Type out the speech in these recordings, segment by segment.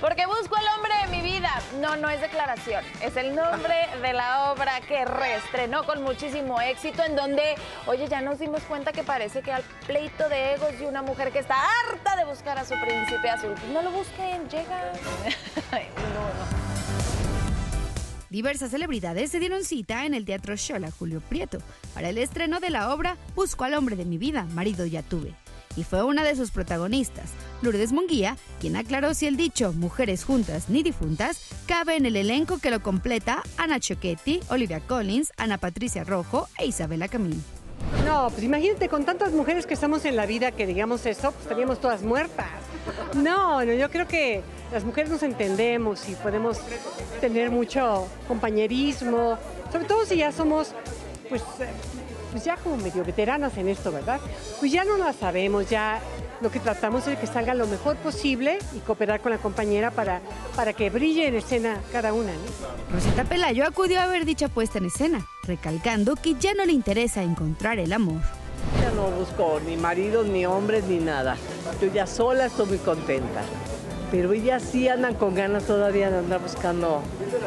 Porque busco al hombre de mi vida. No, no es declaración. Es el nombre de la obra que reestrenó con muchísimo éxito, en donde, oye, ya nos dimos cuenta que parece que al pleito de egos de una mujer que está harta de buscar a su príncipe azul. No lo busquen, llega. No. Diversas celebridades se dieron cita en el Teatro Shola Julio Prieto para el estreno de la obra Busco al hombre de mi vida, marido ya tuve. Y fue una de sus protagonistas, Lourdes Munguía, quien aclaró si el dicho mujeres juntas ni difuntas cabe en el elenco que lo completa Ana Ciochetti, Olivia Collins, Ana Patricia Rojo e Isabela Camín. No, pues imagínate, con tantas mujeres que estamos en la vida que digamos eso, pues estaríamos todas muertas. No, yo creo que las mujeres nos entendemos y podemos tener mucho compañerismo, sobre todo si ya somos, pues ya como medio veteranas en esto, ¿verdad? Pues ya no la sabemos, ya lo que tratamos es que salga lo mejor posible y cooperar con la compañera para que brille en escena cada una, ¿no? Rosita Pelayo acudió a ver dicha puesta en escena, recalcando que ya no le interesa encontrar el amor. Ya no busco ni maridos, ni hombres, ni nada. Yo ya sola estoy muy contenta. Pero ellas sí andan con ganas todavía de andar buscando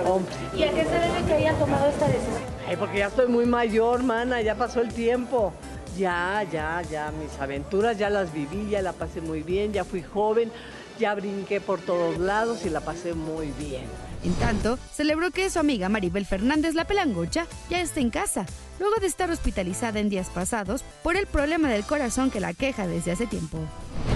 hombres. ¿Y a qué se debe que hayan tomado esta decisión? Ay, porque ya estoy muy mayor, mana, ya pasó el tiempo. Ya, mis aventuras ya las viví, ya la pasé muy bien, ya fui joven, ya brinqué por todos lados y la pasé muy bien. En tanto, celebró que su amiga Maribel Fernández, la pelangocha, ya está en casa, luego de estar hospitalizada en días pasados por el problema del corazón que la aqueja desde hace tiempo.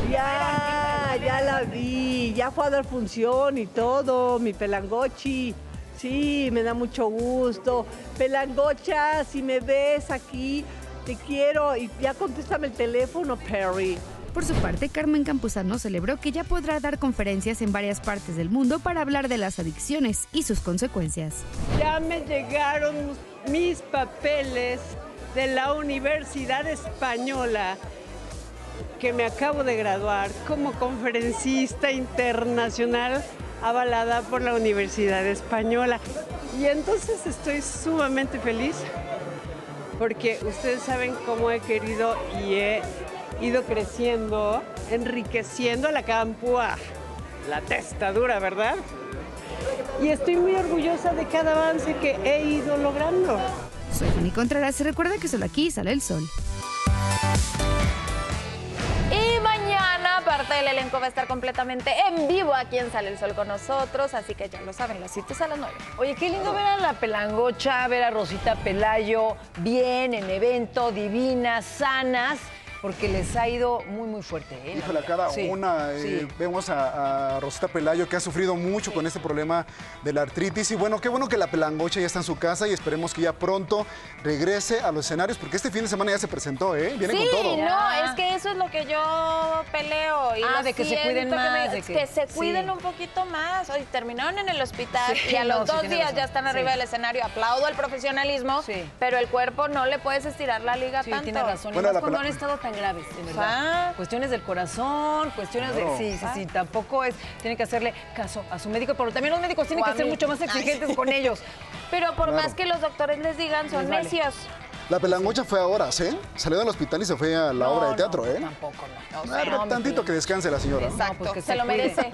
Ya la vi, ya fue a dar función y todo, mi pelangochi. Sí, me da mucho gusto. Pelangocha, si me ves aquí, te quiero y ya contéstame el teléfono, Perry. Por su parte, Carmen Campuzano celebró que ya podrá dar conferencias en varias partes del mundo para hablar de las adicciones y sus consecuencias. Ya me llegaron mis papeles de la Universidad Española, que me acabo de graduar como conferencista internacional avalada por la Universidad Española. Y entonces estoy sumamente feliz porque ustedes saben cómo he querido y he ido creciendo, enriqueciendo la campua, la testa dura, ¿verdad? Y estoy muy orgullosa de cada avance que he ido logrando. Soy Moni Contreras, se recuerda que solo aquí sale el sol. Parte del elenco va a estar completamente en vivo aquí en Sale el Sol con nosotros, así que ya lo saben, las citas a las 9. Oye, qué lindo ver a la pelangocha, ver a Rosita Pelayo bien, en evento, divinas, sanas, porque les ha ido muy fuerte, ¿eh? Híjole, cada una. Sí. Vemos a Rosita Pelayo, que ha sufrido mucho con este problema de la artritis. Y bueno, qué bueno que la pelangocha ya está en su casa y esperemos que ya pronto regrese a los escenarios, porque este fin de semana ya se presentó, ¿eh? Viene con todo. Sí, no, es que eso es lo que yo peleo. Y de que se cuiden más. Que se cuiden un poquito más. Hoy terminaron en el hospital y a los 2 días ya están arriba del escenario. Aplaudo el profesionalismo, pero el cuerpo no le puedes estirar la liga tanto. Sí, tiene razón. Bueno, cuando han estado tan graves, de verdad. Cuestiones del corazón, cuestiones de... Sí, tampoco es... Tienen que hacerle caso a su médico, pero también los médicos tienen que ser mucho más exigentes con ellos. Pero por más que los doctores les digan, son necios. La pelangocha fue a horas, ¿eh? Salió del hospital y se fue a la obra de teatro, ¿eh? Tampoco, no. O sea, tantito que descanse la señora. Exacto, pues que se lo merece.